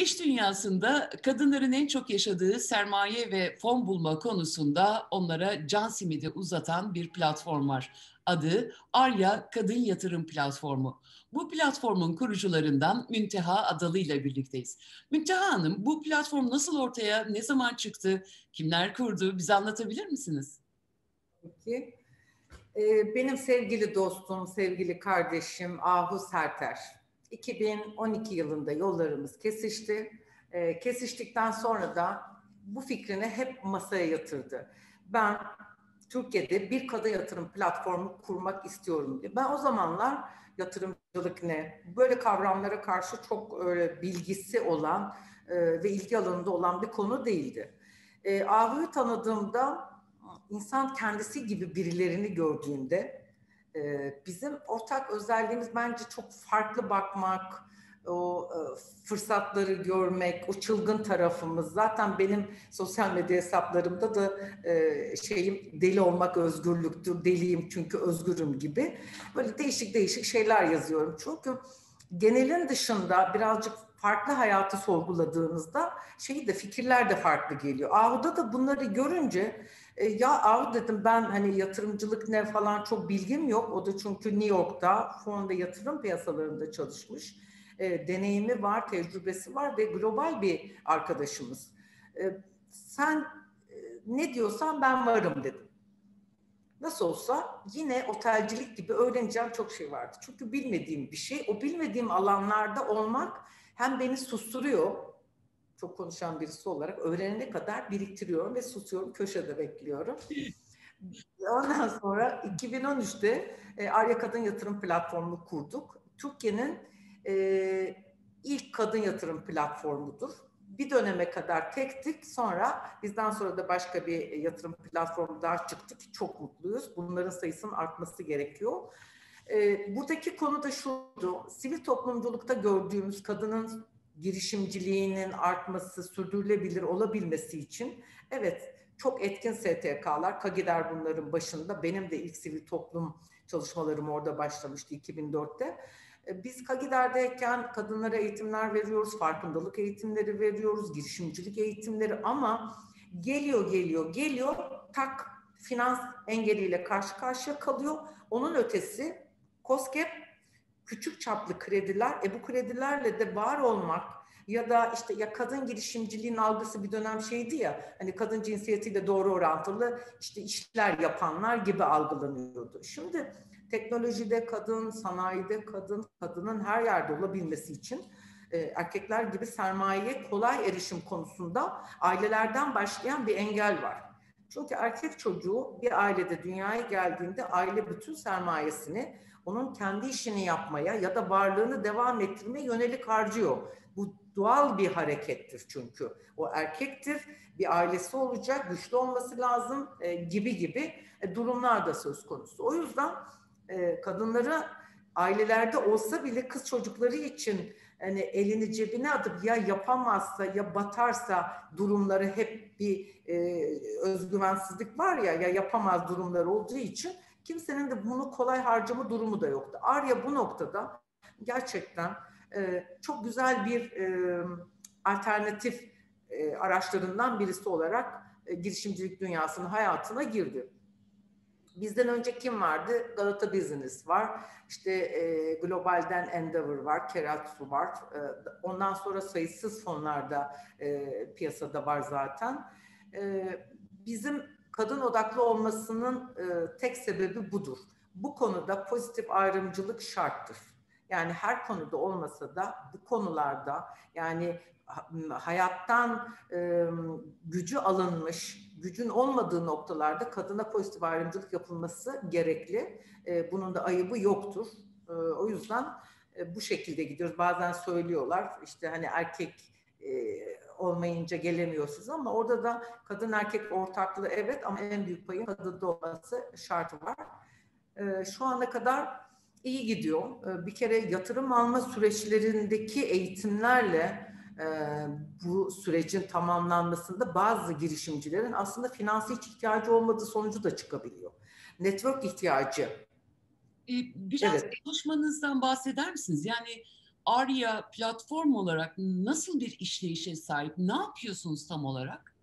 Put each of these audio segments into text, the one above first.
İş dünyasında kadınların en çok yaşadığı sermaye ve fon bulma konusunda onlara can simidi uzatan bir platform var. Adı Arya Kadın Yatırım Platformu. Bu platformun kurucularından Münteha Adalı ile birlikteyiz. Münteha Hanım, bu platform nasıl ortaya, ne zaman çıktı, kimler kurdu, bize anlatabilir misiniz? Peki. Benim sevgili dostum, sevgili kardeşim Ahu Serter. 2012 yılında yollarımız kesişti. Kesiştikten sonra da bu fikrini hep masaya yatırdı. Ben Türkiye'de bir kadın yatırım platformu kurmak istiyorum diye. Ben o zamanlar yatırımcılık ne? Böyle kavramlara karşı çok öyle bilgisi olan ve ilgi alanında olan bir konu değildi. Ahu'yu tanıdığımda insan kendisi gibi birilerini gördüğünde bizim ortak özelliğimiz bence çok farklı bakmak, o fırsatları görmek, o çılgın tarafımız. Zaten benim sosyal medya hesaplarımda da deli olmak özgürlüktür, deliyim çünkü özgürüm gibi. Böyle değişik şeyler yazıyorum. Çünkü genelin dışında birazcık farklı hayatı sorguladığınızda fikirler de farklı geliyor. Ahu'da da bunları görünce ya Ahu dedim, ben hani yatırımcılık ne falan çok bilgim yok. O da çünkü New York'ta fon ve yatırım piyasalarında çalışmış. Deneyimi var, tecrübesi var ve global bir arkadaşımız. Sen ne diyorsan ben varım dedim. Nasıl olsa yine otelcilik gibi öğreneceğim çok şey vardı. Çünkü bilmediğim bir şey, o bilmediğim alanlarda olmak hem beni susturuyor, çok konuşan birisi olarak öğrenene kadar biriktiriyorum ve susuyorum, köşede bekliyorum. Ondan sonra 2013'te Arya Kadın Yatırım Platformu'nu kurduk. Türkiye'nin ilk kadın yatırım platformudur. Bir döneme kadar tektik, sonra bizden sonra da başka bir yatırım platformu daha çıktı ki çok mutluyuz. Bunların sayısının artması gerekiyor. Buradaki konu da şuydu, sivil toplumculukta gördüğümüz kadının girişimciliğinin artması, sürdürülebilir olabilmesi için evet çok etkin STK'lar, KAGİDER bunların başında, benim de ilk sivil toplum çalışmalarım orada başlamıştı 2004'te. Biz KAGİDER'deyken kadınlara eğitimler veriyoruz, farkındalık eğitimleri veriyoruz, girişimcilik eğitimleri, ama geliyor tak finans engeliyle karşı karşıya kalıyor. Onun ötesi KOSGEB, küçük çaplı krediler, bu kredilerle de var olmak ya da kadın girişimciliğin algısı bir dönem şeydi ya, hani kadın cinsiyetiyle doğru orantılı işler yapanlar gibi algılanıyordu. Şimdi teknolojide kadın, sanayide kadın, kadının her yerde olabilmesi için erkekler gibi sermayeye kolay erişim konusunda ailelerden başlayan bir engel var. Çünkü erkek çocuğu bir ailede dünyaya geldiğinde aile bütün sermayesini onun kendi işini yapmaya ya da varlığını devam ettirmeye yönelik harcıyor. Bu doğal bir harekettir çünkü. O erkektir, bir ailesi olacak, güçlü olması lazım gibi durumlar da söz konusu. O yüzden kadınlara ailelerde olsa bile kız çocukları için hani elini cebine atıp ya yapamazsa ya batarsa durumları, hep bir özgüvensizlik var ya yapamaz durumları olduğu için kimsenin de bunu kolay harcama durumu da yoktu. Arya bu noktada gerçekten çok güzel bir alternatif araçlarından birisi olarak girişimcilik dünyasının hayatına girdi. Bizden önce kim vardı? Galata Business var, globalden Endeavor var, Keralt Subart. Ondan sonra sayısız fonlar da piyasada var zaten. Bizim kadın odaklı olmasının tek sebebi budur. Bu konuda pozitif ayrımcılık şarttır. Yani her konuda olmasa da bu konularda, yani hayattan gücü alınmış, gücün olmadığı noktalarda kadına pozitif ayrımcılık yapılması gerekli. Bunun da ayıbı yoktur. O yüzden bu şekilde gidiyoruz. Bazen söylüyorlar erkek olmayınca gelemiyorsunuz, ama orada da kadın erkek ortaklığı evet, ama en büyük payın kadında olması şartı var. Şu ana kadar iyi gidiyor. Bir kere yatırım alma süreçlerindeki eğitimlerle bu sürecin tamamlanmasında bazı girişimcilerin aslında finanse hiç ihtiyacı olmadığı sonucu da çıkabiliyor. Network ihtiyacı. Biraz çalışmanızdan bahseder misiniz? Yani Arya platform olarak nasıl bir işleyişe sahip? Ne yapıyorsunuz tam olarak?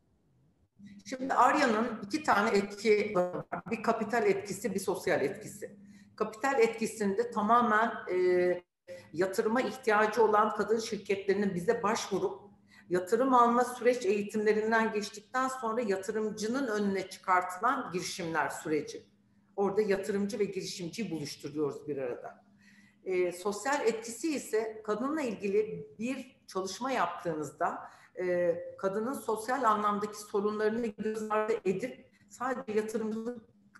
Şimdi Arya'nın iki tane etki var. Bir kapital etkisi, bir sosyal etkisi. Kapital etkisinde tamamen yatırıma ihtiyacı olan kadın şirketlerinin bize başvurup yatırım alma süreç eğitimlerinden geçtikten sonra yatırımcının önüne çıkartılan girişimler süreci. Orada yatırımcı ve girişimciyi buluşturuyoruz bir arada. Sosyal etkisi ise kadınla ilgili bir çalışma yaptığınızda kadının sosyal anlamdaki sorunlarını göz ardı edip sadece yatırımcı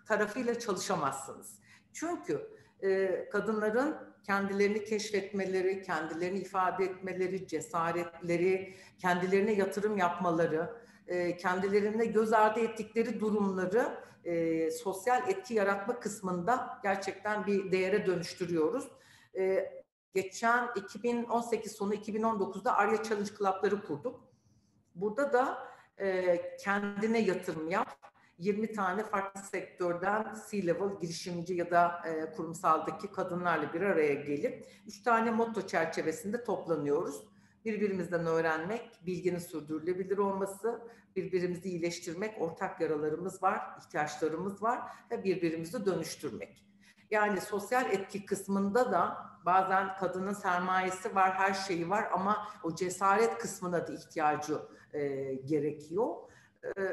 tarafıyla çalışamazsınız. Çünkü kadınların kendilerini keşfetmeleri, kendilerini ifade etmeleri, cesaretleri, kendilerine yatırım yapmaları, kendilerine göz ardı ettikleri durumları sosyal etki yaratma kısmında gerçekten bir değere dönüştürüyoruz. Geçen 2018 sonu 2019'da Arya Challenge Club'ları kurduk. Burada da kendine yatırım yap. 20 tane farklı sektörden C-level girişimci ya da kurumsaldaki kadınlarla bir araya gelip 3 tane motto çerçevesinde toplanıyoruz. Birbirimizden öğrenmek, bilginin sürdürülebilir olması, birbirimizi iyileştirmek, ortak yaralarımız var, ihtiyaçlarımız var ve birbirimizi dönüştürmek. Yani sosyal etki kısmında da bazen kadının sermayesi var, her şeyi var ama o cesaret kısmına da ihtiyacı gerekiyor.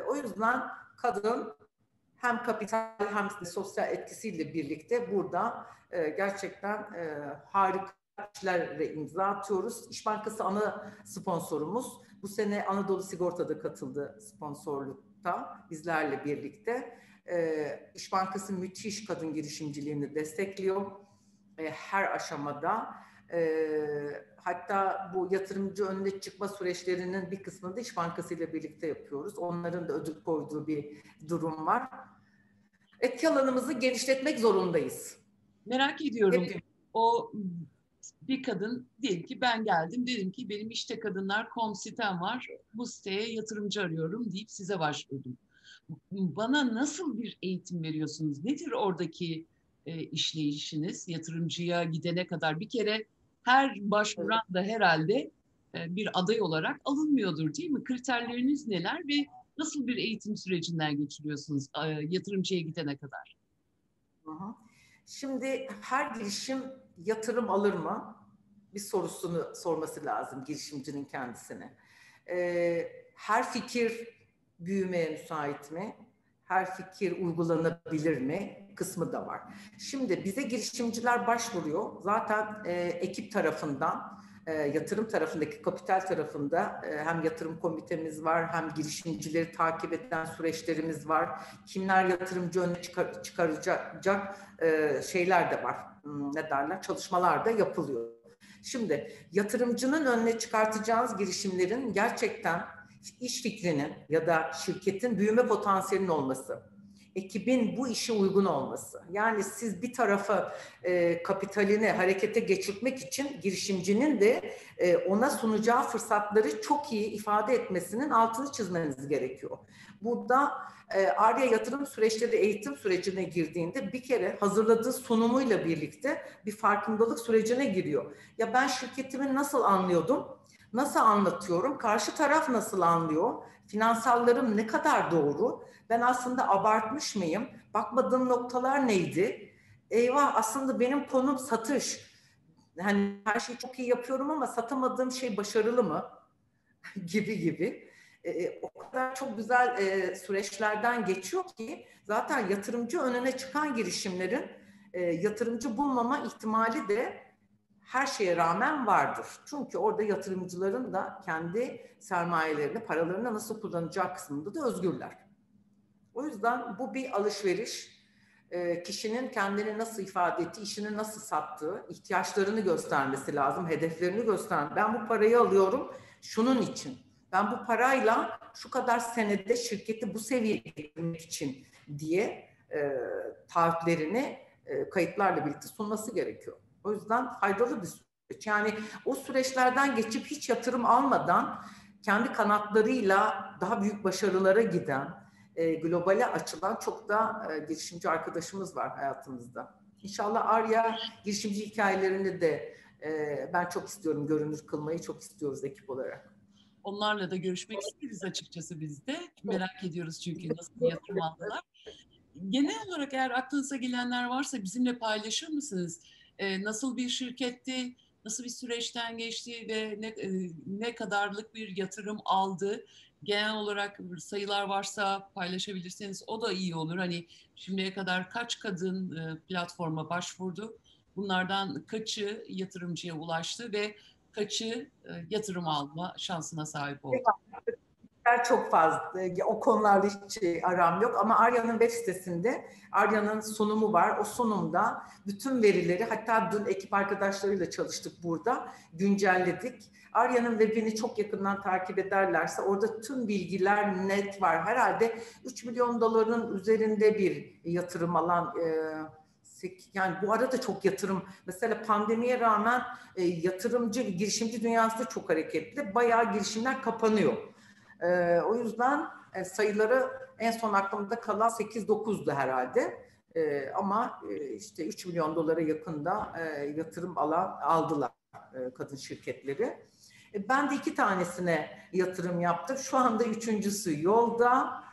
O yüzden kadın hem kapital hem de sosyal etkisiyle birlikte burada gerçekten harika işlere imza atıyoruz. İş Bankası ana sponsorumuz. Bu sene Anadolu Sigorta'da katıldı sponsorlukta bizlerle birlikte. İş Bankası müthiş kadın girişimciliğini destekliyor her aşamada. Hatta bu yatırımcı önüne çıkma süreçlerinin bir kısmını da İş Bankası ile birlikte yapıyoruz. Onların da ödül koyduğu bir durum var. Etki alanımızı genişletmek zorundayız. Merak ediyorum. Evet. O bir kadın diyelim ki ben geldim, dedim ki benim işte kadınlar.com sitem var. Bu siteye yatırımcı arıyorum deyip size başvurdum. Bana nasıl bir eğitim veriyorsunuz? Nedir oradaki işleyişiniz? Yatırımcıya gidene kadar bir kere her başvuran da herhalde bir aday olarak alınmıyordur değil mi? Kriterleriniz neler ve nasıl bir eğitim sürecinden geçiriyorsunuz yatırımcıya gidene kadar? Şimdi her girişim yatırım alır mı? Bir sorusunu sorması lazım girişimcinin kendisine. Her fikir büyümeye müsait mi? Her fikir uygulanabilir mi? Kısmı da var. Şimdi bize girişimciler başvuruyor. Zaten ekip tarafından, yatırım tarafındaki kapital tarafında hem yatırım komitemiz var, hem girişimcileri takip eden süreçlerimiz var. Kimler yatırımcı önüne çıkaracak şeyler de var. Ne derler? Çalışmalar da yapılıyor. Şimdi yatırımcının önüne çıkartacağınız girişimlerin gerçekten iş fikrinin ya da şirketin büyüme potansiyelinin olması, ekibin bu işe uygun olması. Yani siz bir tarafa kapitalini harekete geçirmek için girişimcinin de ona sunacağı fırsatları çok iyi ifade etmesinin altını çizmeniz gerekiyor. Burada Arya yatırım süreçleri eğitim sürecine girdiğinde bir kere hazırladığı sunumuyla birlikte bir farkındalık sürecine giriyor. Ya ben şirketimi nasıl anlıyordum? Nasıl anlatıyorum? Karşı taraf nasıl anlıyor? Finansallarım ne kadar doğru? Ben aslında abartmış mıyım? Bakmadığım noktalar neydi? Eyvah aslında benim konum satış. Hani her şeyi çok iyi yapıyorum ama satamadığım şey başarılı mı? gibi. O kadar çok güzel süreçlerden geçiyor ki zaten yatırımcı önüne çıkan girişimlerin yatırımcı bulmama ihtimali de her şeye rağmen vardır. Çünkü orada yatırımcıların da kendi sermayelerini, paralarını nasıl kullanacağı kısmında da özgürler. O yüzden bu bir alışveriş. Kişinin kendini nasıl ifade ettiği, işini nasıl sattığı, ihtiyaçlarını göstermesi lazım, hedeflerini göstermesi. Ben bu parayı alıyorum şunun için. Ben bu parayla şu kadar senede şirketi bu seviyeye getirmek için diye taahhütlerini kayıtlarla birlikte sunması gerekiyor. O yüzden faydalı bir süreç. Yani o süreçlerden geçip hiç yatırım almadan kendi kanatlarıyla daha büyük başarılara giden, globale açılan çok da girişimci arkadaşımız var hayatımızda. İnşallah Arya girişimci hikayelerini de ben çok istiyorum, görünür kılmayı çok istiyoruz ekip olarak. Onlarla da görüşmek isteriz açıkçası biz de. Merak ediyoruz çünkü nasıl yatırım aldılar. Genel olarak eğer aklınıza gelenler varsa bizimle paylaşır mısınız? Nasıl bir şirketti, nasıl bir süreçten geçti ve ne kadarlık bir yatırım aldı? Genel olarak sayılar varsa paylaşabilirseniz o da iyi olur. Hani şimdiye kadar kaç kadın platforma başvurdu? Bunlardan kaçı yatırımcıya ulaştı ve kaçı yatırım alma şansına sahip oldu? Çok fazla. O konularda hiç aram yok ama Arya'nın web sitesinde Arya'nın sunumu var. O sunumda bütün verileri, hatta dün ekip arkadaşlarıyla çalıştık burada, güncelledik. Arya'nın webini çok yakından takip ederlerse orada tüm bilgiler net var. Herhalde $3 milyon üzerinde bir yatırım alan yani bu arada çok yatırım, mesela pandemiye rağmen yatırımcı, girişimci dünyası da çok hareketli. Bayağı girişimler kapanıyor. O yüzden sayıları en son aklımda kalan 8-9'du herhalde. Ama işte $3 milyon yakında yatırım aldılar kadın şirketleri. Ben de 2 tanesine yatırım yaptım. Şu anda 3.'sü yolda.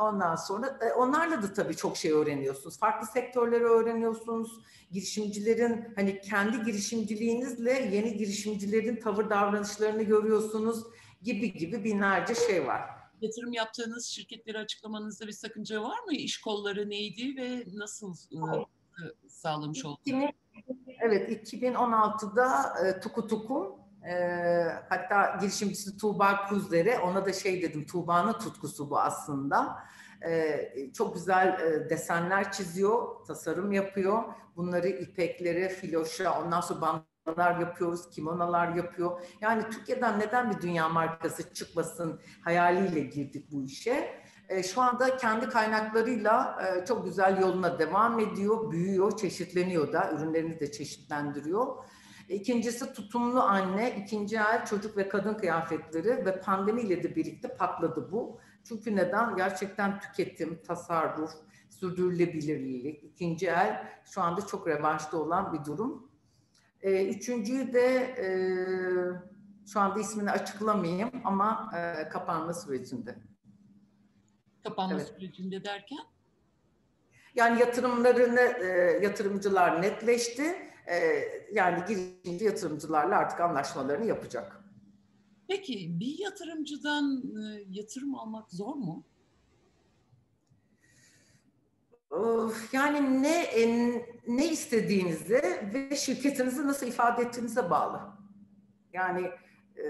Ondan sonra onlarla da tabii çok şey öğreniyorsunuz. Farklı sektörleri öğreniyorsunuz. Girişimcilerin, hani kendi girişimciliğinizle yeni girişimcilerin tavır davranışlarını görüyorsunuz gibi binlerce şey var. Yatırım yaptığınız şirketleri açıklamanızda bir sakınca var mı? İş kolları neydi ve nasıl sağlamış oldunuz? Evet, 2016'da Tuku Tuku, hatta girişimcisi Tuğba Kuzdere, ona da şey dedim, Tuğba'nın tutkusu bu aslında. Çok güzel desenler çiziyor, tasarım yapıyor. Bunları ipeklere, filoşa, ondan sonra bandanalar yapıyoruz, kimonalar yapıyor. Yani Türkiye'den neden bir dünya markası çıkmasın hayaliyle girdik bu işe. Şu anda kendi kaynaklarıyla çok güzel yoluna devam ediyor, büyüyor, çeşitleniyor da, ürünlerini de çeşitlendiriyor. İkincisi Tutumlu Anne, 2. el çocuk ve kadın kıyafetleri ve pandemiyle de birlikte patladı bu. Çünkü neden? Gerçekten tüketim, tasarruf, sürdürülebilirlik, 2. el şu anda çok revaçta olan bir durum. 3.'yü de şu anda ismini açıklamayayım ama kapanma sürecinde. Kapanma sürecinde derken? Yani yatırımlarını, yatırımcılar netleşti. Yani girişimci yatırımcılarla artık anlaşmalarını yapacak. Peki bir yatırımcıdan yatırım almak zor mu? Yani ne istediğinize ve şirketinizi nasıl ifade ettiğinize bağlı. Yani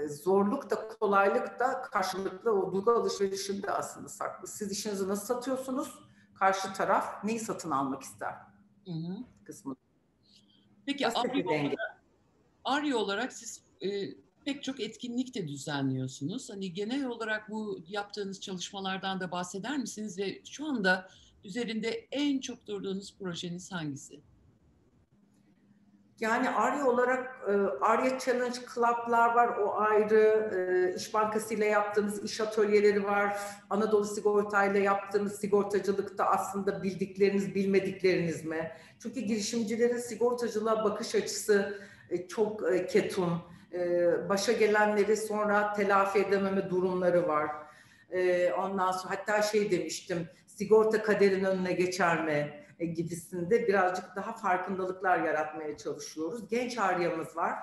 zorluk da kolaylık da karşılıklı, o duygu alışverişinde aslında saklı. Siz işinizi nasıl satıyorsunuz? Karşı taraf neyi satın almak ister? Kısmı. Peki Arya olarak siz pek çok etkinlik de düzenliyorsunuz. Hani genel olarak bu yaptığınız çalışmalardan da bahseder misiniz ve şu anda üzerinde en çok durduğunuz projeniz hangisi? Yani Arya olarak Arya Challenge Club'lar var, o ayrı. İş Bankası ile yaptığımız iş atölyeleri var. Anadolu Sigorta ile yaptığımız sigortacılıkta aslında bildikleriniz, bilmedikleriniz mi? Çünkü girişimcilerin sigortacılığa bakış açısı çok ketum. Başa gelenleri sonra telafi edememe durumları var. Ondan sonra hatta şey demiştim, sigorta kaderin önüne geçer mi gibisinde birazcık daha farkındalıklar yaratmaya çalışıyoruz. Genç Arya'mız var.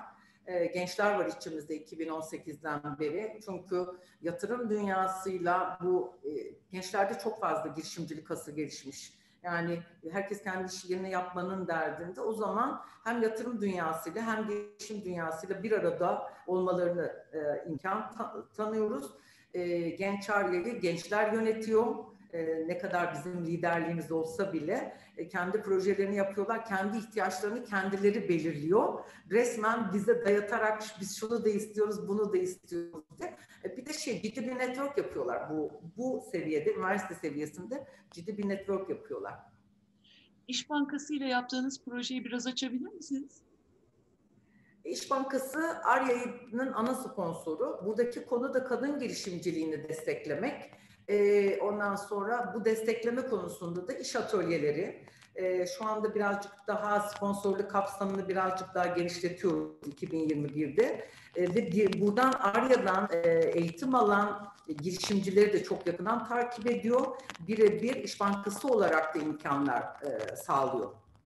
Gençler var içimizde 2018'den beri. Çünkü yatırım dünyasıyla bu gençlerde çok fazla girişimcilik hası gelişmiş. Yani herkes kendi işlerini yapmanın derdinde. O zaman hem yatırım dünyasıyla hem girişim dünyasıyla bir arada olmalarını imkan tanıyoruz. Genç Arya'yı gençler yönetiyor. Ne kadar bizim liderliğimiz olsa bile kendi projelerini yapıyorlar, kendi ihtiyaçlarını kendileri belirliyor. Resmen bize dayatarak biz şunu da istiyoruz, bunu da istiyoruz diye. Bir de ciddi bir network yapıyorlar bu seviyede, üniversite seviyesinde ciddi bir network yapıyorlar. İş Bankası ile yaptığınız projeyi biraz açabilir misiniz? İş Bankası Arya'nın ana sponsoru. Buradaki konu da kadın girişimciliğini desteklemek. Ondan sonra bu destekleme konusunda da iş atölyeleri, Şu anda birazcık daha sponsorluk kapsamını birazcık daha genişletiyoruz 2021'de. Ve buradan Arya'dan eğitim alan girişimcileri de çok yakından takip ediyor. Birebir İş Bankası olarak da imkanlar sağlıyor.